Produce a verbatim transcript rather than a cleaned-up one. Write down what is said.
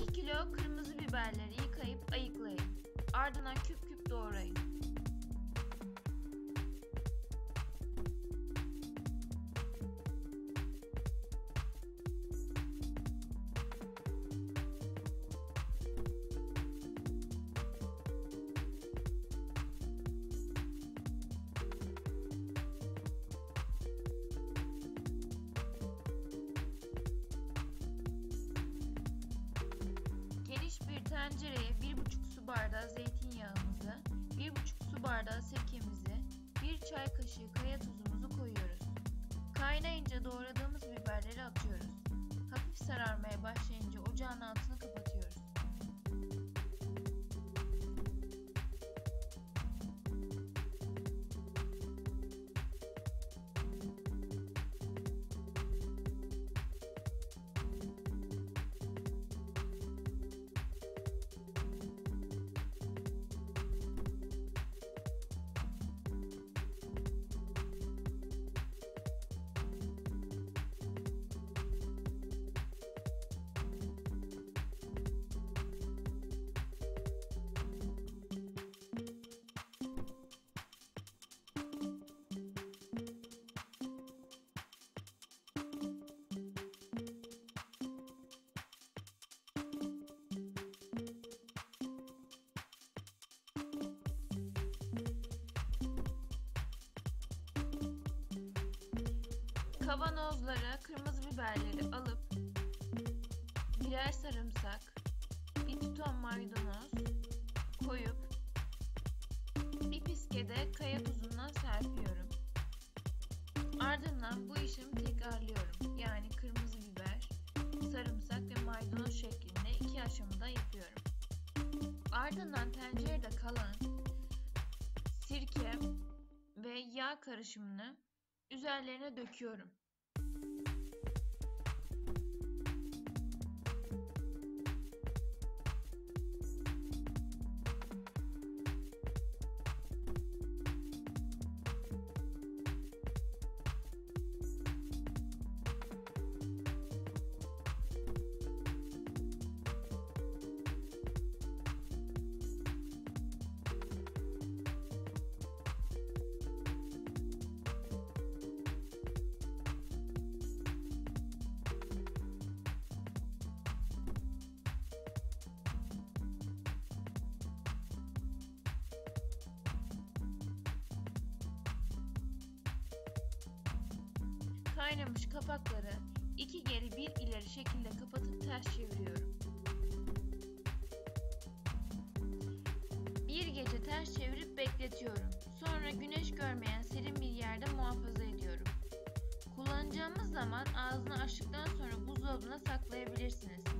iki kilo kırmızı biberleri yıkayıp ayıklayın. Ardından küp küp doğrayın. Tencereye bir buçuk su bardağı zeytinyağımızı, bir buçuk su bardağı sirkemizi, bir çay kaşığı kaya tuzumuzu koyuyoruz. Kaynayınca doğradığımız biberleri atıyoruz. Hafif sararmaya başlayınca ocağın altını kapatıyoruz. Kavanozlara kırmızı biberleri alıp birer sarımsak, bir tutam maydanoz koyup bir piskede kaya tuzundan serpiyorum. Ardından bu işlemi tekrarlıyorum. Yani kırmızı biber, sarımsak ve maydanoz şeklinde iki aşamada yapıyorum. Ardından tencerede kalan sirke ve yağ karışımını üzerlerine döküyorum. Kaynamış kapakları iki geri bir ileri şekilde kapatıp ters çeviriyorum. Bir gece ters çevirip bekletiyorum. Sonra güneş görmeyen serin bir yerde muhafaza ediyorum. Kullanacağımız zaman ağzını açtıktan sonra buzdolabına saklayabilirsiniz.